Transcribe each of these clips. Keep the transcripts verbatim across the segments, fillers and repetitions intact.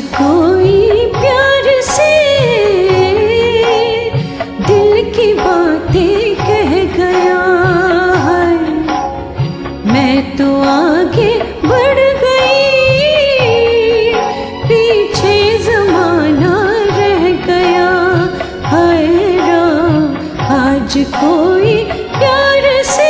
कोई प्यार से दिल की बातें कह गया है, मैं तो आगे बढ़ गई, पीछे जमाना रह गया है। राम आज कोई प्यार से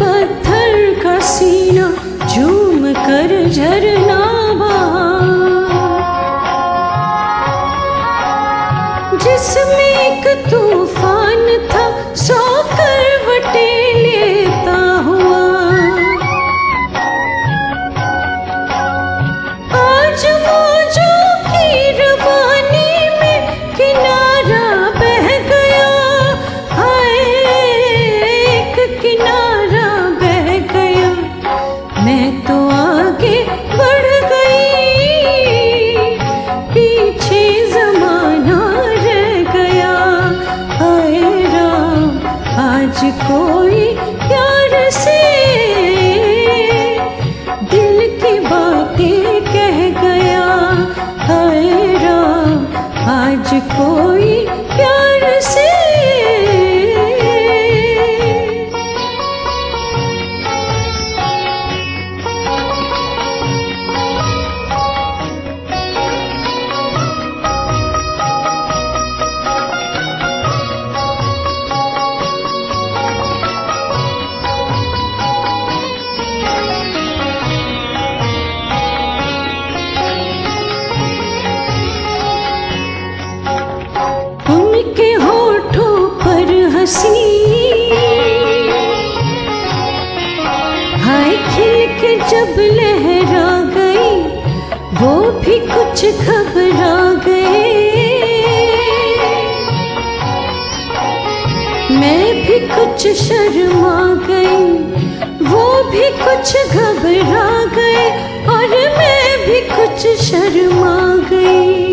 पत्थर का सीना झूम कर झरना बहा, जिसमें एक तूफान था सौ करवटे लेता हुआ, आज मौजों की रवानी में किनारा बह गया है, एक किनारा कोई प्यार से दिल की बातें कह गया है। राम आज कोई प्यार से। उनके होठों पर हंसी हाय खिल के जब लहरा गई, वो भी कुछ घबरा गए, मैं भी कुछ शर्मा गई, वो भी कुछ घबरा गए और मैं भी कुछ शर्मा गई।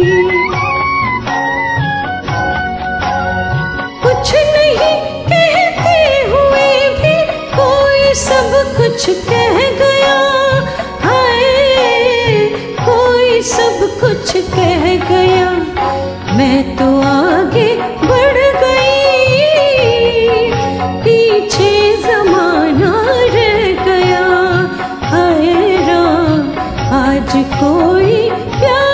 सब कुछ कह गया हाय, कोई सब कुछ कह गया, मैं तो आगे बढ़ गई, पीछे जमाना रह गया है। राम आज कोई प्यार